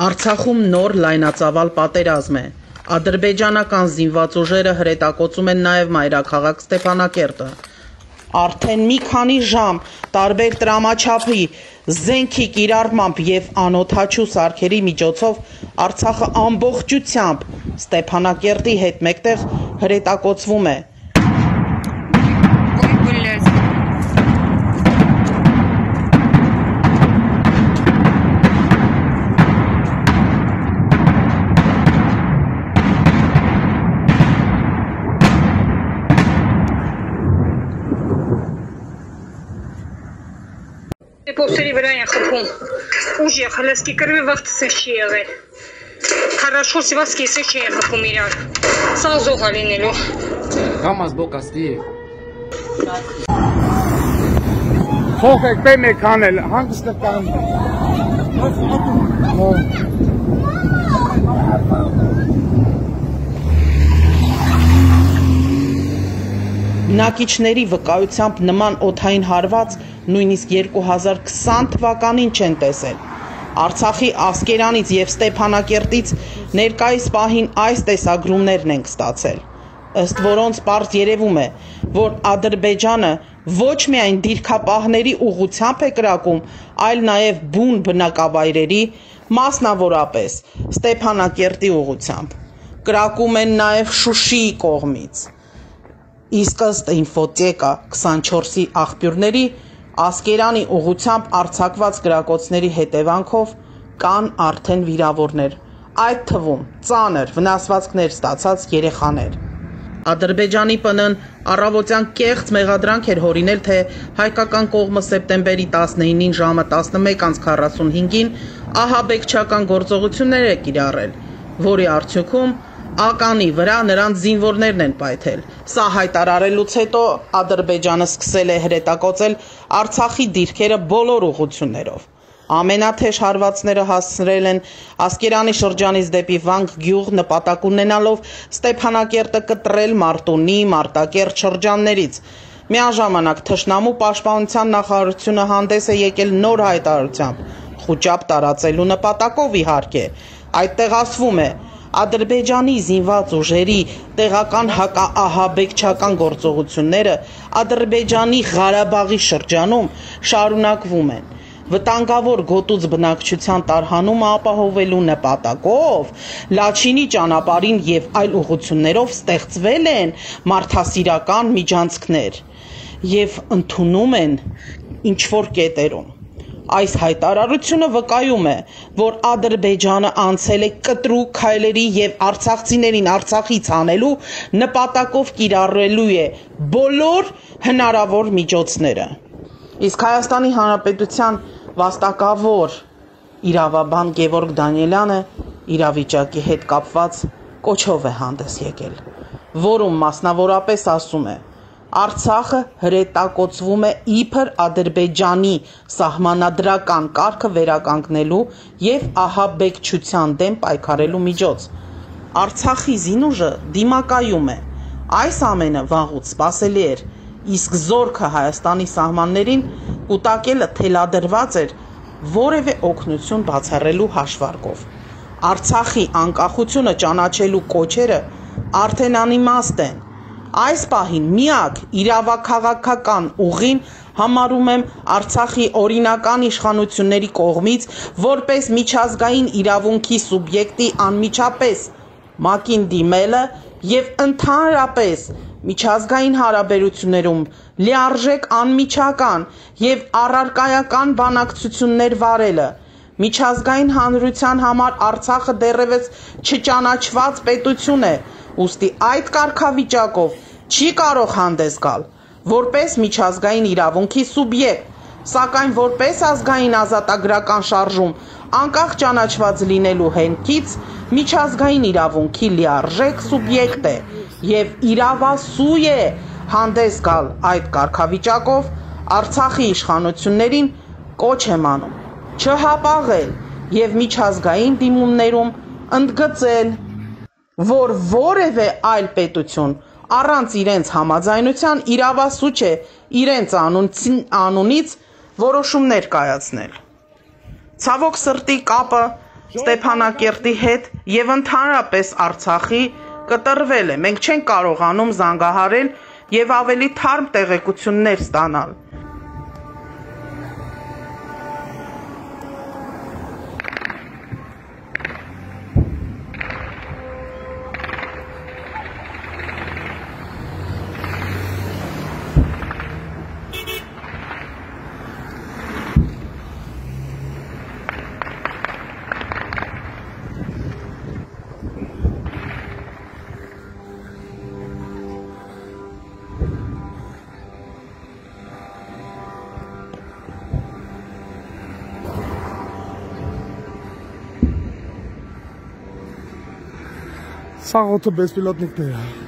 Արցախում նոր լայնածավալ պատերազմ է։ Ադրբեջանական զինված ուժերը հրետակոծում են նաև մայրաքաղաք Ստեփանակերտը։ Արդեն մի քանի ժամ տարբեր տրամաչափի, զենքի կիրառմամբ և անօդաչու սարքերի միջոցով Արցախը ամբողջությամբ Ստեփանակերտի հետ մեկտեղ հրետակոծվում է։ Повтори вариант хрупком. Уже холостяки крови вахт сочиевы. Хорошо сиваски сочиев хрупкомиряк. Сразу галинелю. Камаз бокасти. Хохек пеме канел. Хангстер кан. Накичнери выкаются нман отхайн харвац. Նույնիսկ 2020 թվականին չեն տեսել։ Արցախի Ասկերանից և Ստեփանակերտից ներկայիս պահին այս տեսագրումներն ենք ստացել, ըստ որոնց պարզ երևում է, որ Ադրբեջանը ոչ միայն դիրքապահների ուղղությամբ է կրակում, այլ նաև բուն բնակավայրերի, մասնավորապես Ստեփանակերտի ուղղությամբ։ Կրակում են նաև Շուշիի կողմից։ Իսկ ըստ Ինֆոտեկա 24-ի աղբյուրների Ասկերանի ուղությամբ արցակված գրակոծների հետևանքով կան արդեն վիրավորներ, այդ թվում ծանր վնասվածքներ ստացած երեխաներ։ Ադրբեջանի ՊՆ-ն առավոտյան կեղծ մեղադրանք էր հորինել, թե հայկական կողմը սեպտեմբերի 19-ին ժամը 11:45-ին ահաբեկչական գործողություններ է կիրառել, որի արդյունքում ականի վրա նրանց զինվորներն են պայթել։ Սա հայտարարելուց հետո Ադրբեջանը սկսել է հրետակոծել Արցախի դիրքերը բոլոր ուղություններով։ Ամենաթեժ հարվածները հասցրել են Ասկերանի շրջանից դեպի Վանք գյուղ, նպատակ ունենալով Ստեփանակերտը կտրել Մարտունի, Մարտակերտ շրջաններից։ Միաժամանակ Թշնամու պաշտպանության նախարարությունը հանդես է եկել նոր հայտարարությամբ, խուճապ տարածելու նպատակով իհարկե։ Այդտեղ ասվում է. Ադրբեջանի զինված ուժերի տեղական հակաահաբեկչական գործողությունները Ադրբեջանի Ղարաբաղի շրջանում շարունակվում են։ Վտանգավոր գոտուց բնակչության տարհանումը ապահովելու նպատակով Լաչինի ճանապարհին և այլ ուղղություններով ստեղծվել են մարդասիրական միջանցքներ և ընդունում են ինչ-որ կետերում։ Այս հայտարարությունը վկայում է, որ Ադրբեջանը անցել է կտրուկ քայլերի և արցախցիներին Արցախից հանելու նպատակով կիրառելու է բոլոր հնարավոր միջոցները։ Իսկ Հայաստանի Հանրապետության վաստակավոր իրավաբան Գևորգ Դանիելյանը իրավիճակի հետ կապված կոչով է հանդես եկել, որում մասնավորապես ասում է. Արցախը հրետակոծվում է իբր Ադրբեջանի սահմանադրական կարգը վերականգնելու և ահաբեկչության դեմ պայքարելու միջոց։ Արցախի զինուժը դիմակայում է։ Այս ամենը վաղուց սպասելի էր, իսկ զորքը Հայաստանի սահմաններին կուտակելը թելադրված էր որևէ օգնություն բացառելու հաշվարկով։ Արցախի անկախությունը ճանաչելու կոչերը արդեն անիմաստ են։ Այս պահին միակ իրավաքաղաքական ուղին համարում եմ Արցախի օրինական իշխանությունների կողմից որպես միջազգային իրավունքի սուբյեկտի անմիջապես ՄԱԿ-ին դիմելը և ընդհանրապես միջազգային հարաբերություններում լիարժեք անմիջական և առարկայական բանակցություններ վարելը, միջազգային հանրության համար Արցախը դեռևս չճանաչված պետություն է, ուստի այդ կարգավիճակով չի կարող հանդես գալ որպես միջազգային իրավունքի սուբյեկտ, սակայն որպես ազգային ազատագրական շարժում անկախ ճանաչված լինելու հենքից միջազգային իրավունքի լիարժեք սուբյեկտ է և իրավասու է հանդես գալ այդ կարգավիճակով Արցախի իշխանություններին կոչ եմ անում չհապաղել և միջազգային դիմումներում ընդգծել, որ որևէ այլ պետություն առանց իրենց համաձայնության իրավասու չէ իրենց անունից որոշումներ կայացնել։ Ցավոք սրտի կապը Ստեփանակերտի հետ եւ ընդհանրապես Արցախի կտրվել է, մենք չենք կարողանում զանգահարել եւ ավելի թարմ տեղեկություններ ստանալ։ Сагото без пилотник не е.